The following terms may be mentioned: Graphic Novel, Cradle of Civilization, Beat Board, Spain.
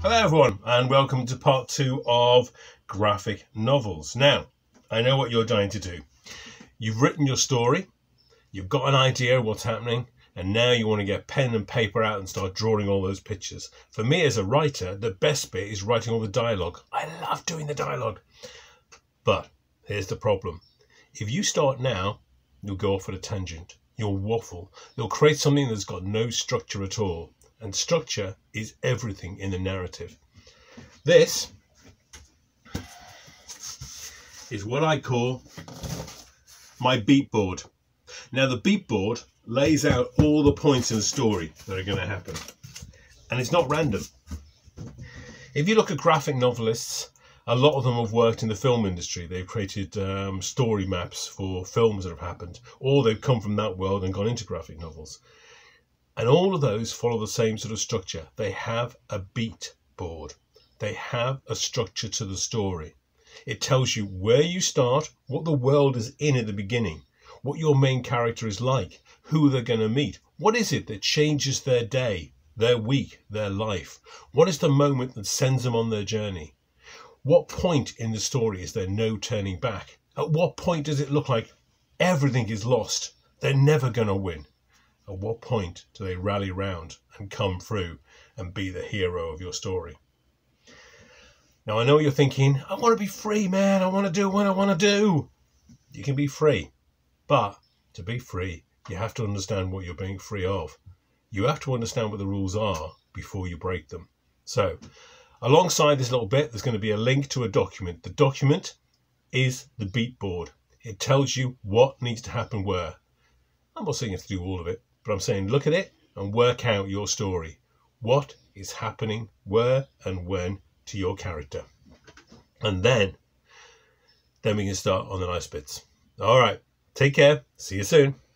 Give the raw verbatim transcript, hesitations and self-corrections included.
Hello everyone, and welcome to part two of graphic novels. Now, I know what you're dying to do. You've written your story, you've got an idea of what's happening, and now you want to get pen and paper out and start drawing all those pictures. For me as a writer, the best bit is writing all the dialogue. I love doing the dialogue. But here's the problem. If you start now, you'll go off at a tangent. You'll waffle. You'll create something that's got no structure at all. And structure is everything in the narrative. This is what I call my beat board. Now the beat board lays out all the points in the story that are going to happen. And it's not random. If you look at graphic novelists, a lot of them have worked in the film industry. They've created um, story maps for films that have happened, or they've come from that world and gone into graphic novels. And all of those follow the same sort of structure. They have a beat board. They have a structure to the story. It tells you where you start, what the world is in at the beginning, what your main character is like, who they're going to meet. What is it that changes their day, their week, their life? What is the moment that sends them on their journey? What point in the story is there no turning back? At what point does it look like everything is lost? They're never going to win. At what point do they rally round and come through and be the hero of your story? Now, I know you're thinking, I want to be free, man. I want to do what I want to do. You can be free, but to be free, you have to understand what you're being free of. You have to understand what the rules are before you break them. So alongside this little bit, there's going to be a link to a document. The document is the beat board. It tells you what needs to happen where. I'm not saying you have to do all of it. But I'm saying look at it and work out your story. What is happening where and when to your character? And then, then we can start on the nice bits. All right. Take care. See you soon.